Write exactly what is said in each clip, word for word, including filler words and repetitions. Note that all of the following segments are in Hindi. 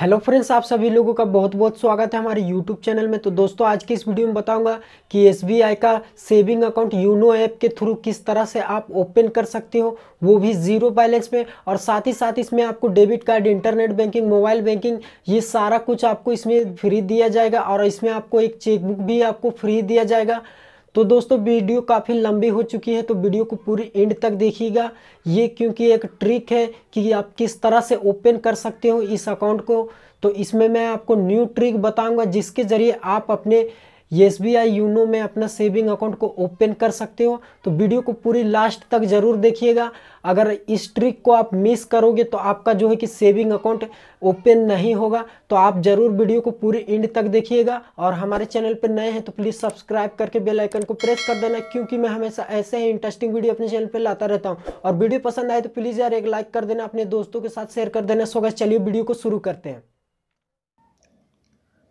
हेलो फ्रेंड्स, आप सभी लोगों का बहुत बहुत स्वागत है हमारे यूट्यूब चैनल में। तो दोस्तों, आज की इस वीडियो में बताऊंगा कि एस बी आई का सेविंग अकाउंट योनो ऐप के थ्रू किस तरह से आप ओपन कर सकते हो, वो भी ज़ीरो बैलेंस में। और साथ ही साथ इसमें आपको debit card, internet banking, mobile banking, ये सारा कुछ आपको इसमें फ्री दिया जाएगा और इसमें आपको एक चेकबुक भी आपको फ्री दिया जाएगा। तो दोस्तों, वीडियो काफ़ी लंबी हो चुकी है, तो वीडियो को पूरी एंड तक देखिएगा। ये क्योंकि एक ट्रिक है कि आप किस तरह से ओपन कर सकते हो इस अकाउंट को। तो इसमें मैं आपको न्यू ट्रिक बताऊंगा जिसके ज़रिए आप अपने एस बी आई योनो में अपना सेविंग अकाउंट को ओपन कर सकते हो। तो वीडियो को पूरी लास्ट तक ज़रूर देखिएगा। अगर इस ट्रिक को आप मिस करोगे तो आपका जो है कि सेविंग अकाउंट ओपन नहीं होगा। तो आप ज़रूर वीडियो को पूरी एंड तक देखिएगा। और हमारे चैनल पर नए हैं तो प्लीज़ सब्सक्राइब करके बेल आइकन को प्रेस कर देना, क्योंकि मैं हमेशा ऐसे ही इंटरेस्टिंग वीडियो अपने चैनल पर लाता रहता हूँ। और वीडियो पसंद आए तो प्लीज़ यार एक लाइक कर देना, अपने दोस्तों के साथ शेयर कर देना। सो गाइस, चलिए वीडियो को शुरू करते हैं।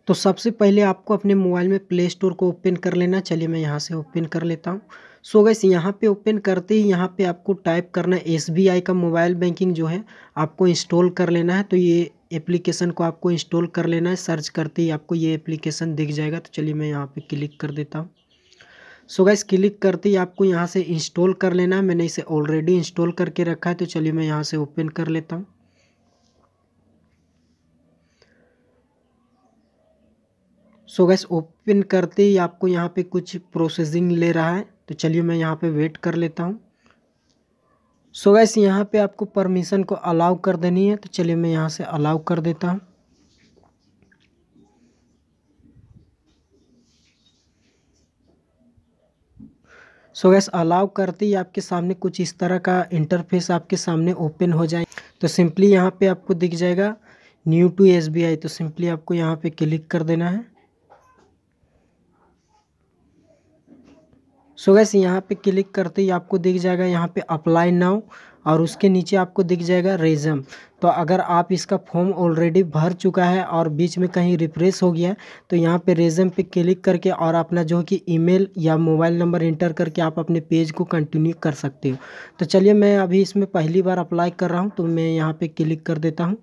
तो सबसे पहले आपको अपने मोबाइल में प्ले स्टोर को ओपन कर लेना। चलिए मैं यहाँ से ओपन कर लेता हूँ। सो गाइस, यहाँ पे ओपन करते ही यहाँ पे आपको टाइप करना है एस बी आई का मोबाइल बैंकिंग, जो है आपको इंस्टॉल कर लेना है। तो ये एप्लीकेशन को आपको इंस्टॉल कर लेना है। सर्च करते ही आपको ये एप्लीकेशन दिख जाएगा। तो चलिए मैं यहाँ पर क्लिक कर देता हूँ। सो गाइस, क्लिक करते ही आपको यहाँ से इंस्टॉल कर लेना है। मैंने इसे ऑलरेडी इंस्टॉल करके रखा है, तो चलिए मैं यहाँ से ओपन कर लेता हूँ। सो गाइस, ओपन करते ही आपको यहाँ पे कुछ प्रोसेसिंग ले रहा है, तो चलिए मैं यहाँ पे वेट कर लेता हूँ। सो गाइस, यहाँ पे आपको परमिशन को अलाउ कर देनी है, तो चलिए मैं यहाँ से अलाउ कर देता हूँ। सो गाइस, अलाउ करते ही आपके सामने कुछ इस तरह का इंटरफेस आपके सामने ओपन हो जाए। तो सिंपली यहाँ पे आपको दिख जाएगा new to S B I. तो सिंपली आपको यहाँ पे क्लिक कर देना है। सो गाइस, यहाँ पे क्लिक करते ही आपको दिख जाएगा यहाँ पे अप्लाई नाउ, और उसके नीचे आपको दिख जाएगा रेज्यूम। तो अगर आप इसका फॉर्म ऑलरेडी भर चुका है और बीच में कहीं रिफ्रेश हो गया, तो यहाँ पे रेज्यूम पे क्लिक करके और अपना जो कि ईमेल या मोबाइल नंबर इंटर करके आप अपने पेज को कंटिन्यू कर सकते हो। तो चलिए, मैं अभी इसमें पहली बार अप्लाई कर रहा हूँ, तो मैं यहाँ पर क्लिक कर देता हूँ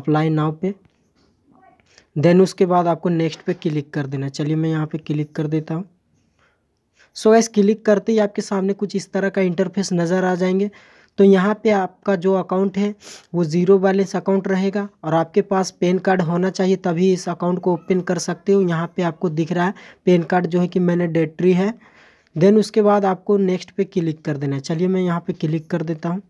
अप्लाई नाउ पे। देन उसके बाद आपको नेक्स्ट पे क्लिक कर देना। चलिए मैं यहाँ पे क्लिक कर देता हूँ। सो गाइस, क्लिक करते ही आपके सामने कुछ इस तरह का इंटरफेस नज़र आ जाएंगे। तो यहाँ पे आपका जो अकाउंट है वो ज़ीरो बैलेंस अकाउंट रहेगा, और आपके पास पैन कार्ड होना चाहिए तभी इस अकाउंट को ओपन कर सकते हो। यहाँ पे आपको दिख रहा है पैन कार्ड जो है कि मैंडेटरी है। देन उसके बाद आपको नेक्स्ट पे क्लिक कर देना। चलिए मैं यहाँ पे क्लिक कर देता हूँ।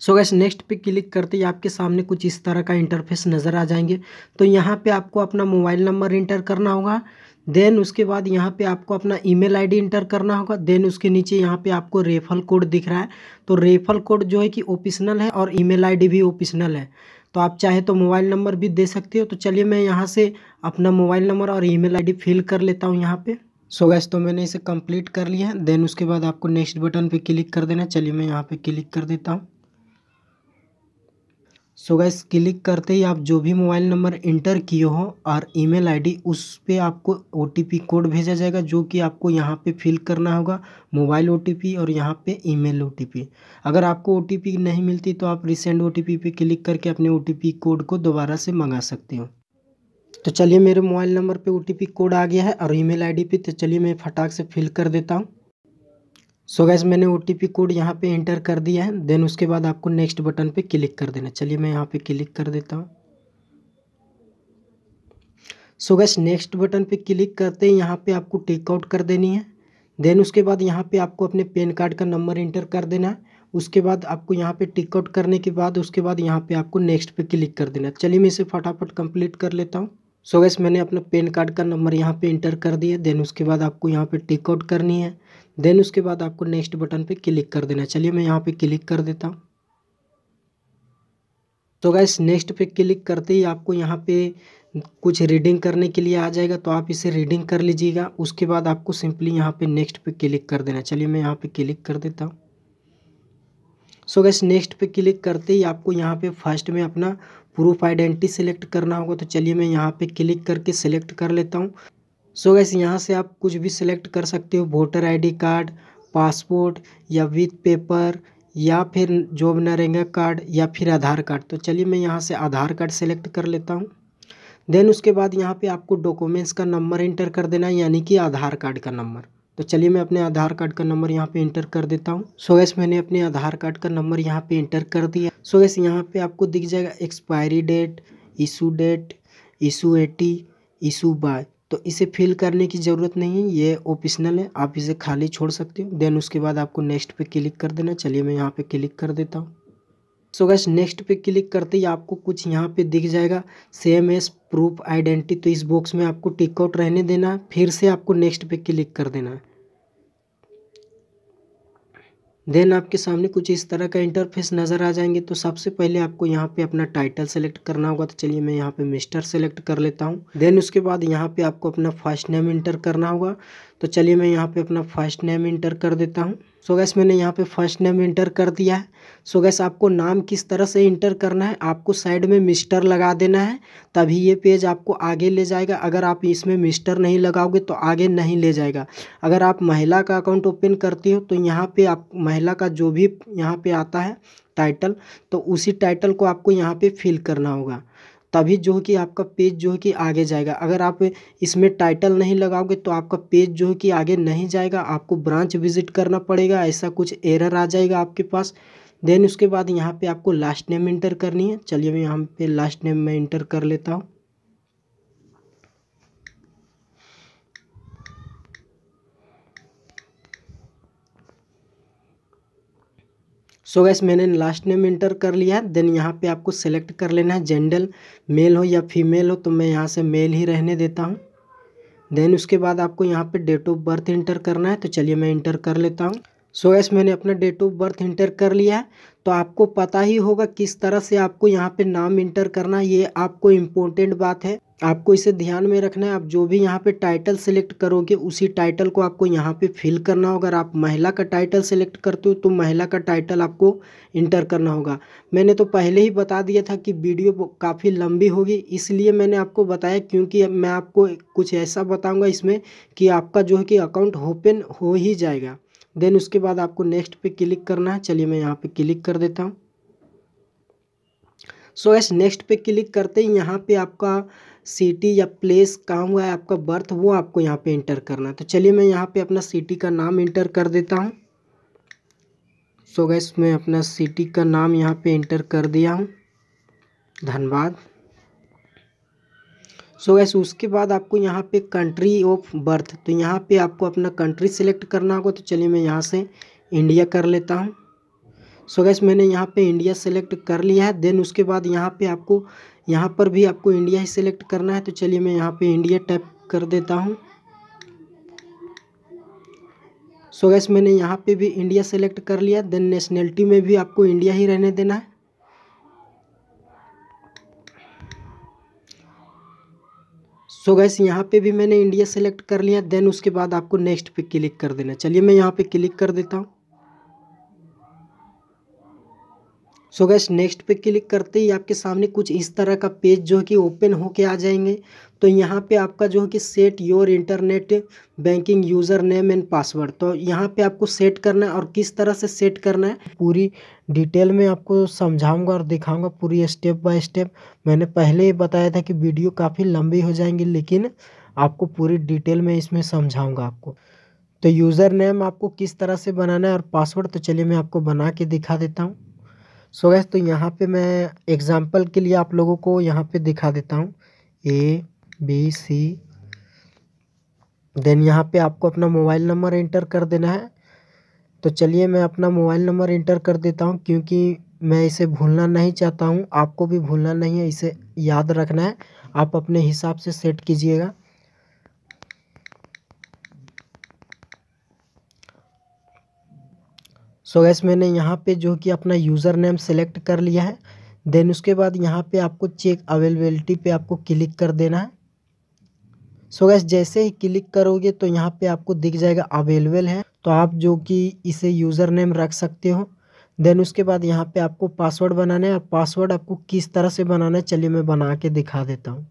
सो गाइस, नेक्स्ट पे क्लिक करते ही आपके सामने कुछ इस तरह का इंटरफेस नज़र आ जाएंगे। तो यहाँ पे आपको अपना मोबाइल नंबर इंटर करना होगा। देन उसके बाद यहाँ पे आपको अपना ईमेल आईडी इंटर करना होगा। देन उसके नीचे यहाँ पे आपको रेफरल कोड दिख रहा है। तो रेफरल कोड जो है कि ऑप्शनल है और ईमेल आईडी भी ऑप्शनल है। तो आप चाहे तो मोबाइल नंबर भी दे सकते हो। तो चलिए मैं यहाँ से अपना मोबाइल नंबर और ईमेल आईडी फिल कर लेता हूँ यहाँ पे। सो गाइस, तो मैंने इसे कंप्लीट कर लिया है। देन उसके बाद आपको नेक्स्ट बटन पर क्लिक कर देना। चलिए मैं यहाँ पर क्लिक कर देता हूँ। सो गाइस, क्लिक करते ही आप जो भी मोबाइल नंबर इंटर किए हो और ईमेल आईडी, उस पे आपको ओ टी पी कोड भेजा जाएगा, जो कि आपको यहाँ पे फिल करना होगा। मोबाइल ओ टी पी और यहाँ पे ईमेल ओ टी पी। अगर आपको ओ टी पी नहीं मिलती तो आप रिसेंड ओ टी पी पे क्लिक करके अपने ओ टी पी कोड को दोबारा से मंगा सकते हो। तो चलिए, मेरे मोबाइल नंबर पे ओ टी पी कोड आ गया है और ईमेल आईडी पे। तो चलिए मैं फटाक से फिल कर देता हूँ। सो गाइस, मैंने ओ टी पी कोड यहाँ पे इंटर कर दिया है। देन उसके बाद आपको नेक्स्ट बटन पे क्लिक कर देना। चलिए मैं यहाँ पे क्लिक कर देता हूँ। सो गाइस, नेक्स्ट बटन पे क्लिक करते ही यहाँ पे आपको टेकआउट कर देनी है। देन उसके बाद यहाँ पे आपको अपने पैन कार्ड का नंबर इंटर कर देना है। उसके बाद आपको यहाँ पे टेकआउट करने के बाद उसके बाद यहाँ पर आपको नेक्स्ट पे क्लिक कर देना है। चलिए मैं इसे फटाफट कंप्लीट कर लेता हूँ। सो गाइस, मैंने अपना पैन कार्ड का नंबर यहाँ पे इंटर कर दिया। देन उसके बाद आपको यहाँ पे टेकआउट करनी है। देन उसके बाद आपको नेक्स्ट बटन पे क्लिक कर देना। चलिए मैं यहाँ पे क्लिक कर देता हूँ। तो गाइस, नेक्स्ट पे क्लिक करते ही आपको यहाँ पे कुछ रीडिंग करने के लिए आ जाएगा। तो आप इसे रीडिंग कर लीजिएगा। उसके बाद आपको सिंपली यहाँ पे नेक्स्ट पे क्लिक कर देना। चलिए मैं यहाँ पे क्लिक कर देता हूँ। सो गाइस, नेक्स्ट पे क्लिक करते ही आपको यहाँ पे फर्स्ट में अपना प्रूफ आइडेंटिटी सेलेक्ट करना होगा। तो चलिए मैं यहाँ पे क्लिक करके सेलेक्ट कर लेता हूँ। सो गाइस, यहाँ से आप कुछ भी सिलेक्ट कर सकते हो, वोटर आईडी कार्ड, पासपोर्ट या विथ पेपर या फिर जॉब नरेगा कार्ड या फिर आधार कार्ड। तो चलिए मैं यहाँ से आधार कार्ड सेलेक्ट कर लेता हूँ। देन उसके बाद यहाँ पे आपको डॉक्यूमेंट्स का नंबर इंटर कर देना है, यानी कि आधार कार्ड का नंबर। तो चलिए मैं अपने आधार कार्ड का नंबर यहाँ पे इंटर कर देता हूँ। सो गाइस मैंने अपने आधार कार्ड का नंबर यहाँ पे इंटर कर दिया। सो गाइस यहाँ पे आपको दिख जाएगा expiry date, issue date, issue at, issue by. तो इसे फिल करने की ज़रूरत नहीं है, ये ऑप्शनल है, आप इसे खाली छोड़ सकते हो। देन उसके बाद आपको नेक्स्ट पे क्लिक कर देना। चलिए मैं यहाँ पे क्लिक कर देता हूँ। सो गाइस नेक्स्ट पे क्लिक करते ही आपको कुछ यहाँ पे दिख जाएगा सेम एज प्रूफ आइडेंटिटी। तो इस बॉक्स में आपको टिकआउट रहने देना, फिर से आपको नेक्स्ट पे क्लिक कर देना है। देन आपके सामने कुछ इस तरह का इंटरफेस नज़र आ जाएंगे। तो सबसे पहले आपको यहाँ पे अपना टाइटल सेलेक्ट करना होगा। तो चलिए मैं यहाँ पे मिस्टर सेलेक्ट कर लेता हूँ। देन उसके बाद यहाँ पे आपको अपना फर्स्ट नेम इंटर करना होगा। तो चलिए मैं यहाँ पे अपना फर्स्ट नेम इंटर कर देता हूँ। सो गाइस मैंने यहाँ पे फर्स्ट नेम इंटर कर दिया है। सो गाइस आपको नाम किस तरह से इंटर करना है, आपको साइड में मिस्टर लगा देना है, तभी ये पेज आपको आगे ले जाएगा। अगर आप इसमें मिस्टर नहीं लगाओगे तो आगे नहीं ले जाएगा। अगर आप महिला का अकाउंट ओपन करती हो तो यहाँ पे आप महिला का जो भी यहाँ पे आता है टाइटल, तो उसी टाइटल को आपको यहाँ पे फिल करना होगा, तभी जो कि आपका पेज जो है कि आगे जाएगा। अगर आप इसमें टाइटल नहीं लगाओगे तो आपका पेज जो है कि आगे नहीं जाएगा, आपको ब्रांच विजिट करना पड़ेगा, ऐसा कुछ एरर आ जाएगा आपके पास। देन उसके बाद यहाँ पे आपको लास्ट नेम इंटर करनी है। चलिए मैं यहाँ पे लास्ट नेम में इंटर कर लेता हूँ। सो गाइस मैंने लास्ट नेम इंटर कर लिया है। देन यहाँ पे आपको सेलेक्ट कर लेना है जेंडर, मेल हो या फीमेल हो, तो मैं यहाँ से मेल ही रहने देता हूँ। देन उसके बाद आपको यहाँ पे डेट ऑफ बर्थ इंटर करना है। तो चलिए मैं इंटर कर लेता हूँ। सो गाइस मैंने अपना डेट ऑफ बर्थ इंटर कर लिया है। तो आपको पता ही होगा किस तरह से आपको यहाँ पे नाम इंटर करना है, ये आपको इम्पोर्टेंट बात है, आपको इसे ध्यान में रखना है। आप जो भी यहाँ पे टाइटल सेलेक्ट करोगे उसी टाइटल को आपको यहाँ पे फिल करना होगा। अगर आप महिला का टाइटल सेलेक्ट करते हो तो महिला का टाइटल आपको इंटर करना होगा। मैंने तो पहले ही बता दिया था कि वीडियो काफ़ी लंबी होगी, इसलिए मैंने आपको बताया, क्योंकि मैं आपको कुछ ऐसा बताऊँगा इसमें कि आपका जो है कि अकाउंट ओपन हो ही जाएगा। देन उसके बाद आपको नेक्स्ट पे क्लिक करना है। चलिए मैं यहाँ पे क्लिक कर देता हूँ। सो गाइस नेक्स्ट पे क्लिक करते ही यहाँ पे आपका सिटी या प्लेस कहाँ हुआ है, आपका बर्थ, वो आपको यहाँ पे इंटर करना है। तो चलिए मैं यहाँ पे अपना सिटी का नाम इंटर कर देता हूँ। सो गाइस मैं अपना सिटी का नाम यहाँ पे इंटर कर दिया हूँ, धनबाद। सो गाइस उसके बाद आपको यहाँ पे कंट्री ऑफ बर्थ, तो यहाँ पे आपको अपना कंट्री सेलेक्ट करना होगा। तो चलिए मैं यहाँ से इंडिया कर लेता हूँ। सो गाइस मैंने यहाँ पे इंडिया सेलेक्ट कर लिया है। देन उसके बाद यहाँ पे आपको यहाँ पर भी आपको इंडिया ही सेलेक्ट करना है। तो चलिए मैं यहाँ पे इंडिया टाइप कर देता हूँ। सो गाइस मैंने यहाँ पे भी इंडिया सेलेक्ट कर लिया। देन नेशनैलिटी में भी आपको इंडिया ही रहने देना है। सो गाइस यहाँ पे भी मैंने इंडिया सेलेक्ट कर लिया। देन उसके बाद आपको नेक्स्ट पे क्लिक कर देना। चलिए मैं यहाँ पे क्लिक कर देता हूँ। सो गाइस नेक्स्ट पे क्लिक करते ही आपके सामने कुछ इस तरह का पेज जो है कि ओपन होके आ जाएंगे। तो यहाँ पे आपका जो है कि set your internet banking user name and password, तो यहाँ पे आपको सेट करना है, और किस तरह से सेट करना है पूरी डिटेल में आपको समझाऊंगा और दिखाऊंगा पूरी स्टेप बाय स्टेप। मैंने पहले ही बताया था कि वीडियो काफ़ी लंबी हो जाएंगी, लेकिन आपको पूरी डिटेल में इसमें समझाऊँगा आपको। तो यूज़र नेम आपको किस तरह से बनाना है और पासवर्ड, तो चलिए मैं आपको बना के दिखा देता हूँ। सो so गाइस तो यहाँ पे मैं एग्ज़ाम्पल के लिए आप लोगों को यहाँ पे दिखा देता हूँ, ए बी सी। देन यहाँ पे आपको अपना मोबाइल नंबर इंटर कर देना है। तो चलिए मैं अपना मोबाइल नंबर इंटर कर देता हूँ, क्योंकि मैं इसे भूलना नहीं चाहता हूँ, आपको भी भूलना नहीं है, इसे याद रखना है, आप अपने हिसाब से सेट कीजिएगा। सो so गाइस मैंने यहाँ पे जो कि अपना यूज़र नेम सेलेक्ट कर लिया है। देन उसके बाद यहाँ पे आपको चेक अवेलेबिलिटी पे आपको क्लिक कर देना है। सो so गाइस जैसे ही क्लिक करोगे तो यहाँ पे आपको दिख जाएगा अवेलेबल है, तो आप जो कि इसे यूज़र नेम रख सकते हो। देन उसके बाद यहाँ पे आपको पासवर्ड बनाना है, और पासवर्ड आपको किस तरह से बनाना है चलिए मैं बना के दिखा देता हूँ।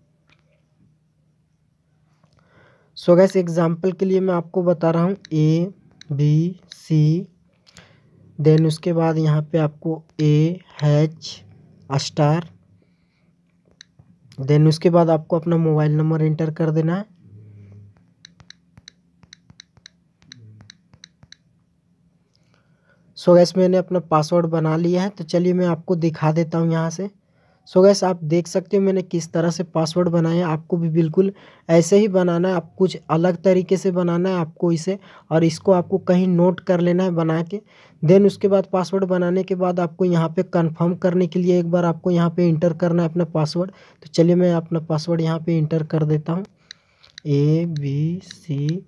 सो गाइस एग्ज़ाम्पल के लिए मैं आपको बता रहा हूँ, ए बी सी। देन उसके बाद यहाँ पे आपको ए एच स्टार, देन उसके बाद आपको अपना मोबाइल नंबर एंटर कर देना है। सो गैस मैंने अपना पासवर्ड बना लिया है, तो चलिए मैं आपको दिखा देता हूँ यहाँ से। सो गैस आप देख सकते हो मैंने किस तरह से पासवर्ड बनाया है। आपको भी बिल्कुल ऐसे ही बनाना है, आप कुछ अलग तरीके से बनाना है आपको इसे, और इसको आपको कहीं नोट कर लेना है बना के। देन उसके बाद पासवर्ड बनाने के बाद आपको यहाँ पे कंफर्म करने के लिए एक बार आपको यहाँ पे इंटर करना है अपना पासवर्ड। तो चलिए मैं अपना पासवर्ड यहाँ पर इंटर कर देता हूँ, A B C.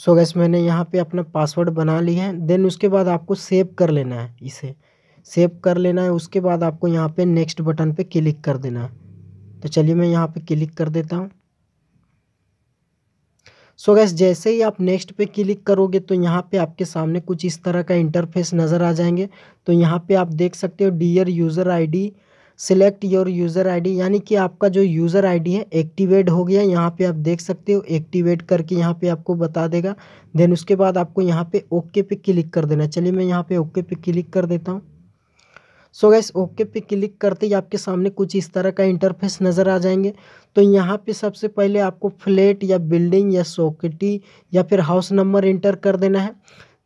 So gas मैंने यहाँ पे अपना पासवर्ड बना लिया है। देन उसके बाद आपको सेव कर लेना है, इसे सेव कर लेना है। उसके बाद आपको यहाँ पे नेक्स्ट बटन पे क्लिक कर देना है। तो चलिए मैं यहाँ पे क्लिक कर देता हूँ। सो गैस जैसे ही आप नेक्स्ट पे क्लिक करोगे तो यहाँ पे आपके सामने कुछ इस तरह का इंटरफेस नज़र आ जाएंगे। तो यहाँ पे आप देख सकते हो, dear user I D, select your user ID, यानी कि आपका जो यूज़र आईडी है एक्टिवेट हो गया। यहाँ पे आप देख सकते हो एक्टिवेट करके यहाँ पे आपको बता देगा। देन उसके बाद आपको यहाँ पे ओके पे क्लिक कर देना। चलिए मैं यहाँ पे ओके पे क्लिक कर देता हूँ। सो गैस ओके पे क्लिक करते ही आपके सामने कुछ इस तरह का इंटरफेस नज़र आ जाएंगे। तो यहाँ पे सबसे पहले आपको फ्लैट या बिल्डिंग या सोसाइटी या फिर हाउस नंबर इंटर कर देना है।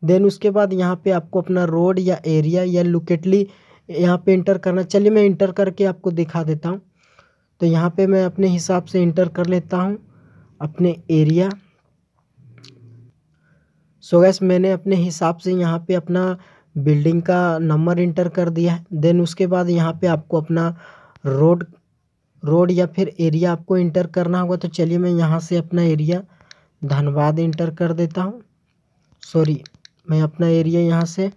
देन उसके बाद यहाँ पर आपको अपना रोड या एरिया या लोकेटली यहाँ पे इंटर करना। चलिए मैं इंटर करके आपको दिखा देता हूँ। तो यहाँ पे मैं अपने हिसाब से इंटर कर लेता हूँ अपने एरिया। सो गैस मैंने अपने हिसाब से यहाँ पे अपना बिल्डिंग का नंबर इंटर कर दिया है। देन उसके बाद यहाँ पे आपको अपना रोड रोड या फिर एरिया आपको इंटर करना होगा। तो चलिए मैं यहाँ से अपना एरिया धनबाद इंटर कर देता हूँ। सॉरी, मैं अपना एरिया यहाँ से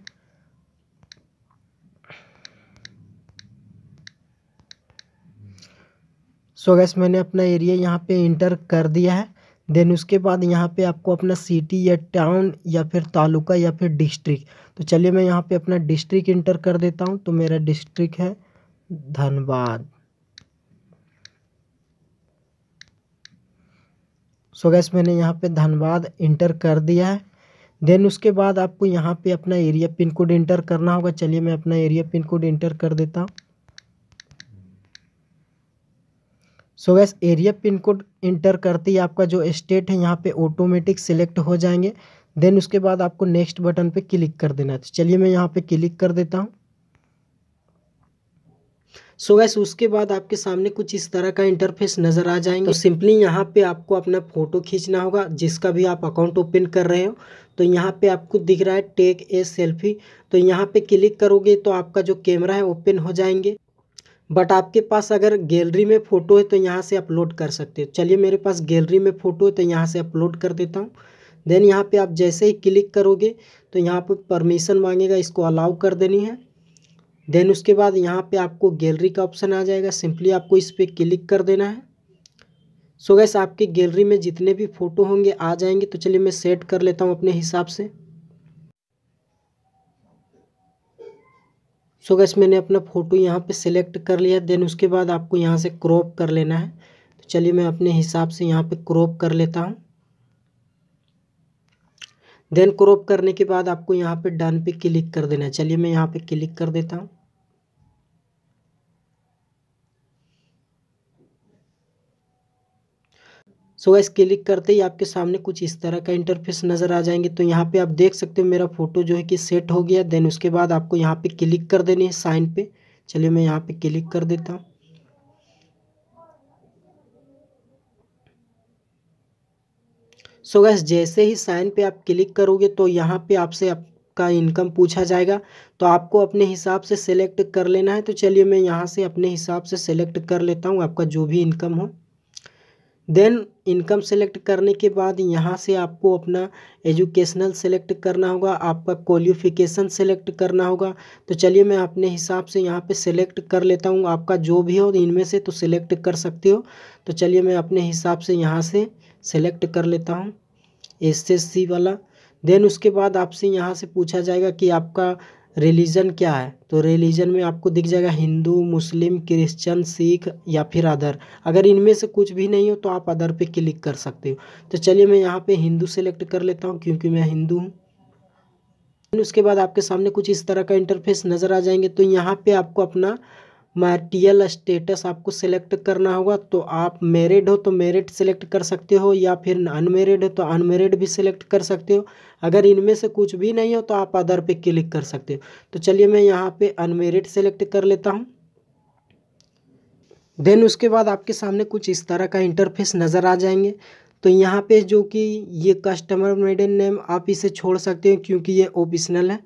सो गैस मैंने अपना एरिया यहाँ पे इंटर कर दिया है। देन उसके बाद यहाँ पे आपको अपना सिटी या टाउन या फिर तालुका या फिर डिस्ट्रिक्ट। तो चलिए मैं यहाँ पे अपना डिस्ट्रिक्ट इंटर कर देता हूँ। तो मेरा डिस्ट्रिक्ट है धनबाद। सो गैस मैंने यहाँ पे धनबाद इंटर कर दिया है। देन उसके बाद आपको यहाँ पे अपना एरिया पिन कोड इंटर करना होगा। चलिए मैं अपना एरिया पिन कोड इंटर कर देता हूँ। So guys area pin code enter करते ही आपका जो स्टेट है यहाँ पे ऑटोमेटिक सिलेक्ट हो जाएंगे। देन उसके बाद आपको नेक्स्ट बटन पे क्लिक कर देना है। तो चलिए मैं यहाँ पे क्लिक कर देता हूँ। सो गैस उसके बाद आपके सामने कुछ इस तरह का इंटरफेस नज़र आ जाएंगे। तो सिंपली यहाँ पे आपको अपना फ़ोटो खींचना होगा जिसका भी आप अकाउंट ओपन कर रहे हो। तो यहाँ पे आपको दिख रहा है टेक ए सेल्फी। तो यहाँ पे क्लिक करोगे तो आपका जो कैमरा है ओपन हो जाएंगे। बट आपके पास अगर गैलरी में फ़ोटो है तो यहाँ से अपलोड कर सकते हो। चलिए मेरे पास गैलरी में फ़ोटो है तो यहाँ से अपलोड कर देता हूँ। देन यहाँ पे आप जैसे ही क्लिक करोगे तो यहाँ पे परमिशन मांगेगा, इसको अलाउ कर देनी है। देन उसके बाद यहाँ पे आपको गैलरी का ऑप्शन आ जाएगा, सिंपली आपको इस पर क्लिक कर देना है। सो गैस आपके गैलरी में जितने भी फ़ोटो होंगे आ जाएंगे। तो चलिए मैं सेट कर लेता हूँ अपने हिसाब से। सो गैस मैंने अपना फ़ोटो यहाँ पे सिलेक्ट कर लिया। देन उसके बाद आपको यहाँ से क्रॉप कर लेना है। तो चलिए मैं अपने हिसाब से यहाँ पे क्रॉप कर लेता हूँ। देन क्रॉप करने के बाद आपको यहाँ पे डन पे क्लिक कर देना है। चलिए मैं यहाँ पे क्लिक कर देता हूँ। सो गैस क्लिक करते ही आपके सामने कुछ इस तरह का इंटरफेस नज़र आ जाएंगे। तो यहाँ पे आप देख सकते हो मेरा फ़ोटो जो है कि सेट हो गया। देन उसके बाद आपको यहाँ पे क्लिक कर देनी है साइन पे। चलिए मैं यहाँ पे क्लिक कर देता हूँ। सो गैस जैसे ही साइन पे आप क्लिक करोगे तो यहाँ पे आपसे आपका इनकम पूछा जाएगा। तो आपको अपने हिसाब से सेलेक्ट कर लेना है। तो चलिए मैं यहाँ से अपने हिसाब से सेलेक्ट कर लेता हूँ आपका जो भी इनकम हो। देन इनकम सेलेक्ट करने के बाद यहाँ से आपको अपना एजुकेशनल सेलेक्ट करना होगा, आपका क्वालिफिकेशन सेलेक्ट करना होगा। तो चलिए मैं अपने हिसाब से यहाँ पे सेलेक्ट कर लेता हूँ। आपका जो भी हो इनमें से तो सेलेक्ट कर सकते हो। तो चलिए मैं अपने हिसाब से यहाँ से सेलेक्ट कर लेता हूँ एसएससी वाला। देन उसके बाद आपसे यहाँ से पूछा जाएगा कि आपका रिलीजन क्या है, तो रिलीजन में आपको दिख जाएगा हिंदू, मुस्लिम, क्रिश्चियन, सिख या फिर अदर। अगर इनमें से कुछ भी नहीं हो तो आप अदर पे क्लिक कर सकते हो। तो चलिए मैं यहाँ पे हिंदू सेलेक्ट कर लेता हूँ क्योंकि मैं हिंदू हूँ। उसके बाद आपके सामने कुछ इस तरह का इंटरफेस नज़र आ जाएंगे। तो यहाँ पे आपको अपना मैरिटल स्टेटस आपको सेलेक्ट करना होगा। तो आप मैरिड हो तो मैरिड सेलेक्ट कर सकते हो या फिर अनमेरिड हो तो अनमेरिड भी सेलेक्ट कर सकते हो। अगर इनमें से कुछ भी नहीं हो तो आप अदर पे क्लिक कर सकते हो। तो चलिए मैं यहाँ पे अनमेरिड सेलेक्ट कर लेता हूँ। देन उसके बाद आपके सामने कुछ इस तरह का इंटरफेस नज़र आ जाएंगे। तो यहाँ पे जो कि ये कस्टमर मेडन नेम आप इसे छोड़ सकते हो क्योंकि ये ऑप्शनल है।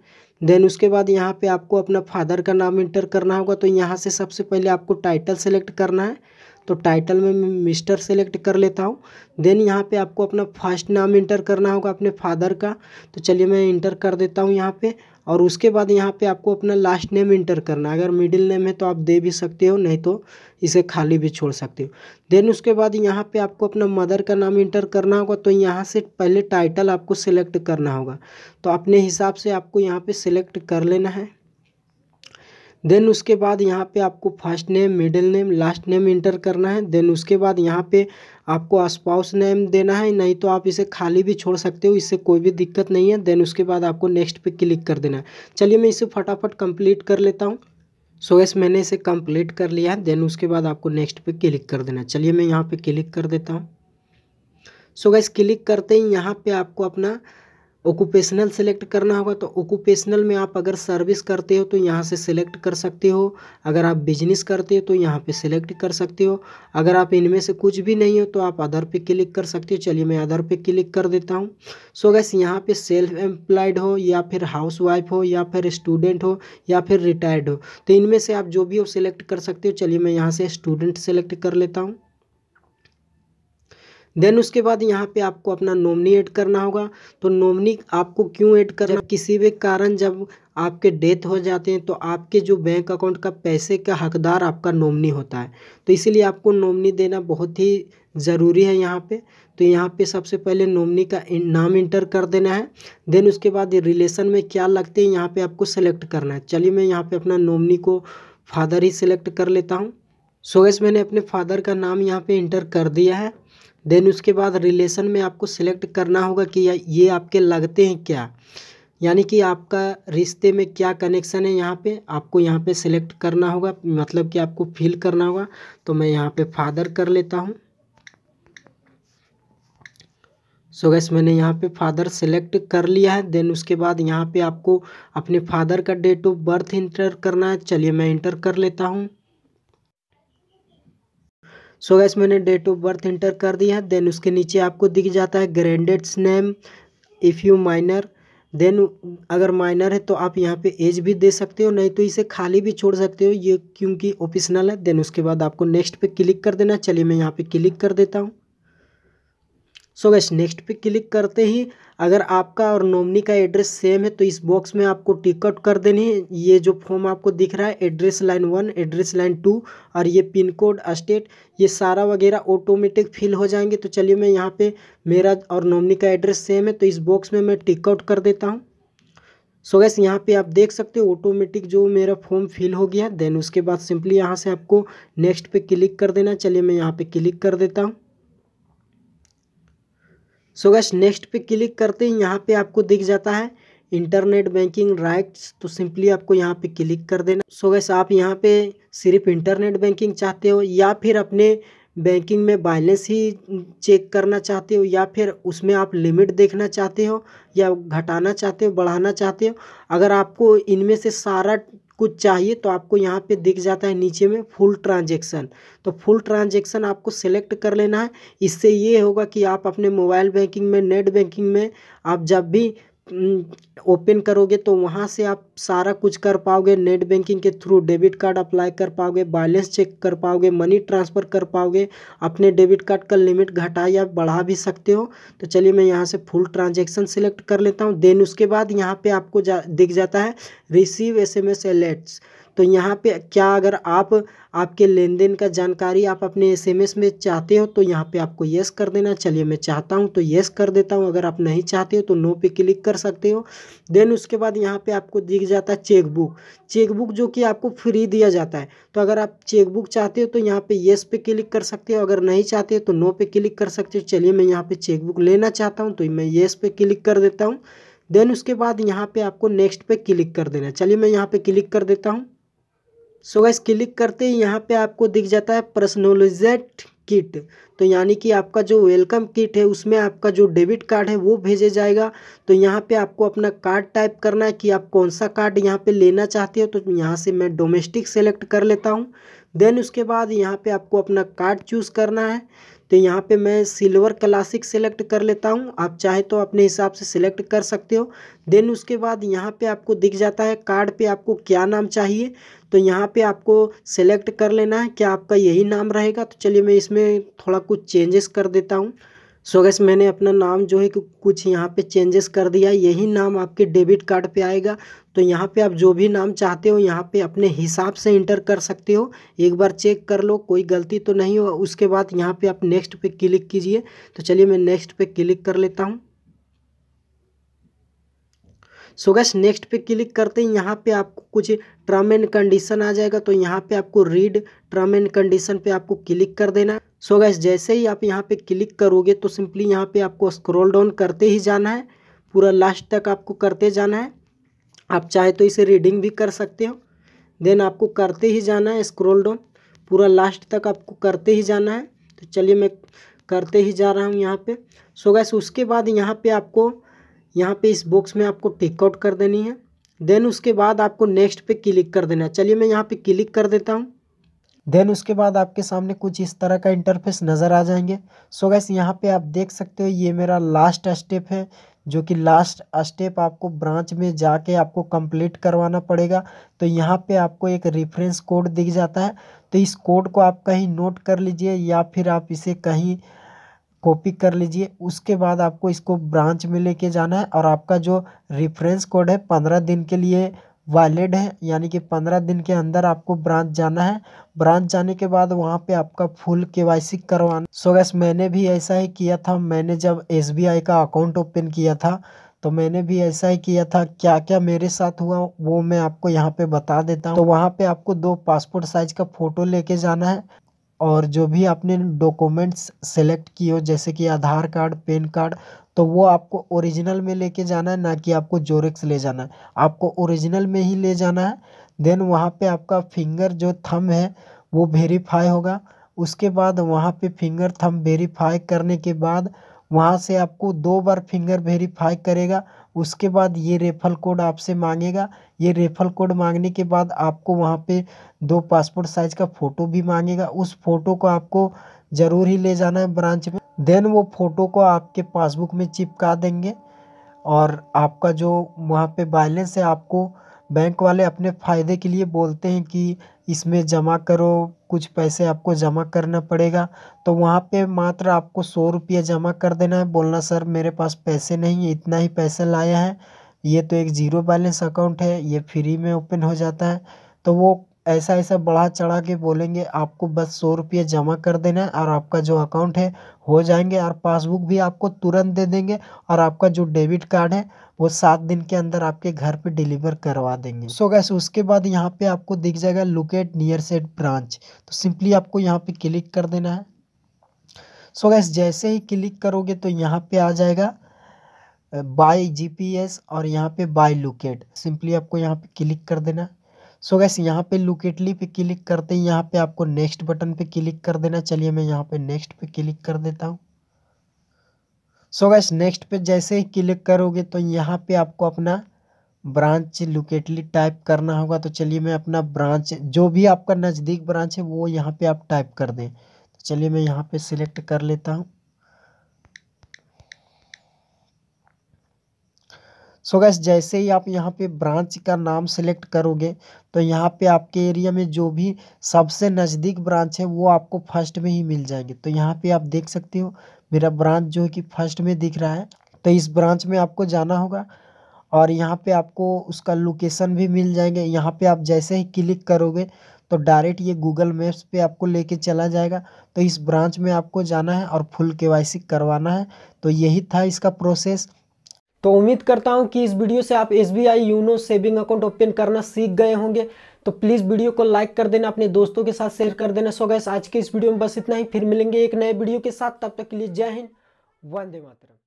देन उसके बाद यहाँ पे आपको अपना फादर का नाम इंटर करना होगा। तो यहाँ से सबसे पहले आपको टाइटल सेलेक्ट करना है। तो टाइटल में मैं मिस्टर सेलेक्ट कर लेता हूँ। देन यहाँ पे आपको अपना फर्स्ट नाम इंटर करना होगा अपने फादर का। तो चलिए मैं इंटर कर देता हूँ यहाँ पे। और उसके बाद यहाँ पे आपको अपना लास्ट नेम इंटर करना है। अगर मिडिल नेम है तो आप दे भी सकते हो, नहीं तो इसे खाली भी छोड़ सकते हो। देन उसके बाद यहाँ पे आपको अपना मदर का नाम इंटर करना होगा। तो यहाँ से पहले टाइटल आपको सेलेक्ट करना होगा। तो अपने हिसाब से आपको यहाँ पे सेलेक्ट कर लेना है। देन उसके बाद यहाँ पे आपको first name, middle name, last name enter करना है। देन उसके बाद यहाँ पे आपको स्पाउस नेम देना है, नहीं तो आप इसे खाली भी छोड़ सकते हो, इससे कोई भी दिक्कत नहीं है। देन उसके बाद आपको नेक्स्ट पे क्लिक कर देना है। चलिए मैं इसे फटाफट कंप्लीट कर लेता हूँ। सो यस, मैंने इसे कंप्लीट कर लिया है। देन उसके बाद आपको नेक्स्ट पे क्लिक कर देना है। चलिए मैं यहाँ पे क्लिक कर देता हूँ। सो यस, क्लिक करते ही यहाँ पे आपको अपना ऑक्यूपेशनल सेलेक्ट करना होगा। तो ऑक्यूपेशनल में आप अगर सर्विस करते हो तो यहाँ से सेलेक्ट कर सकते हो। अगर आप बिजनेस करते हो तो यहाँ पे सेलेक्ट कर सकते हो। अगर आप इनमें से कुछ भी नहीं हो तो आप अदर पे क्लिक कर सकते हो। चलिए मैं अदर पे क्लिक कर देता हूँ। सो गाइस, यहाँ पे सेल्फ एम्प्लॉयड हो या फिर हाउसवाइफ हो या फिर स्टूडेंट हो या फिर रिटायर्ड हो, तो इनमें से आप जो भी हो सेलेक्ट कर सकते हो। चलिए मैं यहाँ से स्टूडेंट सेलेक्ट कर लेता हूँ। देन उसके बाद यहाँ पे आपको अपना नॉमिनी ऐड करना होगा। तो नॉमिनी आपको क्यों ऐड करना, किसी भी कारण जब आपके डेथ हो जाते हैं तो आपके जो बैंक अकाउंट का पैसे का हकदार आपका नॉमिनी होता है, तो इसीलिए आपको नॉमिनी देना बहुत ही ज़रूरी है यहाँ पे। तो यहाँ पे सबसे पहले नॉमिनी का नाम इंटर कर देना है। देन उसके बाद रिलेशन में क्या लगते हैं यहाँ पर आपको सेलेक्ट करना है। चलिए मैं यहाँ पर अपना नॉमिनी को फादर ही सेलेक्ट कर लेता हूँ। सो गाइस, मैंने अपने फादर का नाम यहाँ पर इंटर कर दिया है। देन उसके बाद रिलेशन में आपको सेलेक्ट करना होगा कि ये आपके लगते हैं क्या, यानी कि आपका रिश्ते में क्या कनेक्शन है, यहाँ पे आपको यहाँ पे सेलेक्ट करना होगा, मतलब कि आपको फिल करना होगा। तो मैं यहाँ पे फादर कर लेता हूँ। सो गाइस, मैंने यहाँ पे फादर सेलेक्ट कर लिया है। देन उसके बाद यहाँ पे आपको अपने फादर का डेट ऑफ बर्थ इंटर करना है। चलिए मैं इंटर कर लेता हूँ। सो गाइस, मैंने डेट ऑफ बर्थ इंटर कर दिया है। देन उसके नीचे आपको दिख जाता है guardian's name if you minor. Then अगर माइनर है तो आप यहाँ पे एज भी दे सकते हो, नहीं तो इसे खाली भी छोड़ सकते हो, ये क्योंकि ऑप्शनल है। देन उसके बाद आपको नेक्स्ट पे क्लिक कर देना। चलिए मैं यहाँ पे क्लिक कर देता हूँ। सो गाइस, नेक्स्ट पे क्लिक करते ही अगर आपका और नॉमिनी का एड्रेस सेम है तो इस बॉक्स में आपको टिक आउट कर देनी है। ये जो फॉर्म आपको दिख रहा है, address line one, address line two और ये पिन कोड, स्टेट, ये सारा वगैरह ऑटोमेटिक फिल हो जाएंगे। तो चलिए मैं यहाँ पे मेरा और नॉमिनी का एड्रेस सेम है तो इस बॉक्स में मैं टिक आउट कर देता हूँ। सो गाइस, यहाँ पे आप देख सकते हो ऑटोमेटिक जो मेरा फॉर्म फिल हो गया। देन उसके बाद सिंपली यहाँ से आपको नेक्स्ट पे क्लिक कर देना। चलिए मैं यहाँ पे क्लिक कर देता हूँ। सो गाइस, नेक्स्ट पे क्लिक करते ही यहाँ पे आपको दिख जाता है इंटरनेट बैंकिंग राइट्स। तो सिंपली आपको यहाँ पे क्लिक कर देना। सो गाइस, आप यहाँ पे सिर्फ इंटरनेट बैंकिंग चाहते हो या फिर अपने बैंकिंग में बैलेंस ही चेक करना चाहते हो, या फिर उसमें आप लिमिट देखना चाहते हो, या घटाना चाहते हो, बढ़ाना चाहते हो, अगर आपको इनमें से सारा कुछ चाहिए तो आपको यहाँ पे दिख जाता है नीचे में फुल ट्रांजैक्शन। तो फुल ट्रांजैक्शन आपको सेलेक्ट कर लेना है। इससे ये होगा कि आप अपने मोबाइल बैंकिंग में, नेट बैंकिंग में आप जब भी ओपन करोगे तो वहाँ से आप सारा कुछ कर पाओगे। नेट बैंकिंग के थ्रू डेबिट कार्ड अप्लाई कर पाओगे, बैलेंस चेक कर पाओगे, मनी ट्रांसफ़र कर पाओगे, अपने डेबिट कार्ड का लिमिट घटा या बढ़ा भी सकते हो। तो चलिए मैं यहाँ से फुल ट्रांजैक्शन सेलेक्ट कर लेता हूँ। देन उसके बाद यहाँ पे आपको जा, दिख जाता है receive S M S alerts. तो यहाँ पे क्या अगर आप आपके लेन देन का जानकारी आप अपने एसएमएस में चाहते हो तो यहाँ पे आपको येस कर देना। चलिए मैं चाहता हूँ तो येस कर देता हूँ, अगर आप नहीं चाहते हो तो नो पे क्लिक कर सकते हो। देन उसके बाद यहाँ पे आपको दिख जाता है चेकबुक, चेकबुक जो कि आपको फ्री दिया जाता है। तो अगर आप चेकबुक चाहते हो तो यहाँ पर येस पे क्लिक कर सकते हो, अगर नहीं चाहते हो तो नो पे क्लिक कर सकते हो। चलिए मैं यहाँ पर चेकबुक लेना चाहता हूँ तो मैं येस पे क्लिक कर देता हूँ। देन उसके बाद यहाँ पे आपको नेक्स्ट पे क्लिक कर देना है। चलिए मैं यहाँ पे क्लिक कर देता हूँ। सो गाइस क्लिक करते ही यहाँ पे आपको दिख जाता है पर्सनलाइज्ड किट, तो यानी कि आपका जो वेलकम किट है उसमें आपका जो डेबिट कार्ड है वो भेजे जाएगा। तो यहाँ पे आपको अपना कार्ड टाइप करना है कि आप कौन सा कार्ड यहाँ पे लेना चाहते हो। तो यहाँ से मैं डोमेस्टिक सेलेक्ट कर लेता हूँ। देन उसके बाद यहाँ पे आपको अपना कार्ड चूज़ करना है, तो यहाँ पे मैं सिल्वर क्लासिक सेलेक्ट कर लेता हूँ, आप चाहे तो अपने हिसाब से सिलेक्ट कर सकते हो। देन उसके बाद यहाँ पे आपको दिख जाता है कार्ड पे आपको क्या नाम चाहिए, तो यहाँ पे आपको सेलेक्ट कर लेना है, क्या आपका यही नाम रहेगा। तो चलिए मैं इसमें थोड़ा कुछ चेंजेस कर देता हूँ। सो गाइस मैंने अपना नाम जो है कि कुछ यहाँ पे चेंजेस कर दिया, यही नाम आपके डेबिट कार्ड पे आएगा। तो यहाँ पे आप जो भी नाम चाहते हो यहाँ पे अपने हिसाब से इंटर कर सकते हो, एक बार चेक कर लो कोई गलती तो नहीं हो। उसके बाद यहाँ पे आप नेक्स्ट पे क्लिक कीजिए। तो चलिए मैं नेक्स्ट पे क्लिक कर लेता हूँ। सो गाइस नेक्स्ट पे क्लिक करते ही यहाँ पे आपको कुछ टर्म एंड कंडीशन आ जाएगा, तो यहाँ पे आपको रीड टर्म एंड कंडीशन पे आपको क्लिक कर देना। सो गाइस जैसे ही आप यहाँ पे क्लिक करोगे तो सिंपली यहाँ पे आपको स्क्रॉल डाउन करते ही जाना है, पूरा लास्ट तक आपको करते जाना है। आप चाहे तो इसे रीडिंग भी कर सकते हो। देन आपको करते ही जाना है स्क्रॉल डाउन, पूरा लास्ट तक आपको करते ही जाना है। तो चलिए मैं करते ही जा रहा हूँ यहाँ पे। सो गाइस उसके बाद यहाँ पे आपको यहाँ पे इस बॉक्स में आपको टिकआउट कर देनी है। देन उसके बाद आपको नेक्स्ट पे क्लिक कर देना है। चलिए मैं यहाँ पे क्लिक कर देता हूँ। देन उसके बाद आपके सामने कुछ इस तरह का इंटरफेस नज़र आ जाएंगे। सो गाइस यहाँ पे आप देख सकते हो ये मेरा लास्ट स्टेप है, जो कि लास्ट स्टेप आपको ब्रांच में जाके आपको कंप्लीट करवाना पड़ेगा। तो यहाँ पे आपको एक रेफरेंस कोड दिख जाता है, तो इस कोड को आप कहीं नोट कर लीजिए या फिर आप इसे कहीं कॉपी कर लीजिए। उसके बाद आपको इसको ब्रांच में लेके जाना है और आपका जो रेफरेंस कोड है पंद्रह दिन के लिए वैलिड है, यानी कि पंद्रह दिन के अंदर आपको ब्रांच जाना है। ब्रांच जाने के बाद वहाँ पे आपका फुल केवाईसी करवाना। सो गाइस मैंने भी ऐसा ही किया था, मैंने जब एसबीआई का अकाउंट ओपन किया था तो मैंने भी ऐसा ही किया था। क्या क्या मेरे साथ हुआ वो मैं आपको यहाँ पे बता देता हूँ। तो वहाँ पे आपको दो पासपोर्ट साइज का फ़ोटो लेके जाना है और जो भी आपने डॉक्यूमेंट्स सेलेक्ट किए हो जैसे कि आधार कार्ड, पैन कार्ड, तो वो आपको ओरिजिनल में लेके जाना है, ना कि आपको जोरेक्स ले जाना है, आपको ओरिजिनल में ही ले जाना है। देन वहाँ पे आपका फिंगर जो थंब है वो वेरीफाई होगा। उसके बाद वहाँ पे फिंगर थंब वेरीफाई करने के बाद वहाँ से आपको दो बार फिंगर वेरीफाई करेगा। उसके बाद ये रेफरल कोड आपसे मांगेगा। ये रेफरल कोड मांगने के बाद आपको वहाँ पे दो पासपोर्ट साइज़ का फ़ोटो भी मांगेगा, उस फ़ोटो को आपको ज़रूर ही ले जाना है ब्रांच में। देन वो फ़ोटो को आपके पासबुक में चिपका देंगे और आपका जो वहाँ पे बैलेंस है आपको बैंक वाले अपने फ़ायदे के लिए बोलते हैं कि इसमें जमा करो, कुछ पैसे आपको जमा करना पड़ेगा। तो वहाँ पे मात्र आपको सौ रुपये जमा कर देना है, बोलना सर मेरे पास पैसे नहीं है, इतना ही पैसा लाया है, ये तो एक ज़ीरो बैलेंस अकाउंट है, ये फ्री में ओपन हो जाता है। तो वो ऐसा ऐसा बढ़ा चढ़ा के बोलेंगे, आपको बस सौ रुपये जमा कर देना है और आपका जो अकाउंट है हो जाएंगे और पासबुक भी आपको तुरंत दे देंगे और आपका जो डेबिट कार्ड है वो सात दिन के अंदर आपके घर पे डिलीवर करवा देंगे। सो गाइस उसके बाद यहाँ पे आपको दिख जाएगा लोकेट नियरेस्ट ब्रांच, तो सिंपली आपको यहाँ पे क्लिक कर देना है। सो गाइस जैसे ही क्लिक करोगे तो यहाँ पे आ जाएगा बाय जीपीएस और यहाँ पे बाय लोकेट, सिंपली आपको यहाँ पे क्लिक कर देना है। सो गाइस यहाँ पे लोकेटली पे क्लिक करते ही यहाँ पे आपको नेक्स्ट बटन पे क्लिक कर देना। चलिए मैं यहाँ पे नेक्स्ट पे क्लिक कर देता हूँ। सो गाइस नेक्स्ट पे जैसे ही क्लिक करोगे तो यहाँ पे आपको अपना ब्रांच लोकेटली टाइप करना होगा। तो चलिए मैं अपना ब्रांच जो भी आपका नज़दीक ब्रांच है वो यहाँ पे आप टाइप कर दें। तो चलिए मैं यहाँ पे सिलेक्ट कर लेता हूँ। सो गाइस जैसे ही आप यहाँ पे ब्रांच का नाम सेलेक्ट करोगे तो यहाँ पे आपके एरिया में जो भी सबसे नज़दीक ब्रांच है वो आपको फर्स्ट में ही मिल जाएंगे। तो यहाँ पे आप देख सकते हो मेरा ब्रांच जो है कि फर्स्ट में दिख रहा है, तो इस ब्रांच में आपको जाना होगा और यहाँ पे आपको उसका लोकेशन भी मिल जाएगा। यहाँ पे आप जैसे ही क्लिक करोगे तो डायरेक्ट ये गूगल मैप्स पे आपको लेके चला जाएगा। तो इस ब्रांच में आपको जाना है और फुल केवाईसी करवाना है। तो यही था इसका प्रोसेस। तो उम्मीद करता हूं कि इस वीडियो से आप SBI YONO saving account open करना सीख गए होंगे। तो प्लीज़ वीडियो को लाइक कर देना, अपने दोस्तों के साथ शेयर कर देना। सो गाइस आज के इस वीडियो में बस इतना ही, फिर मिलेंगे एक नए वीडियो के साथ। तब तक के लिए जय हिंद, वंदे मातरम।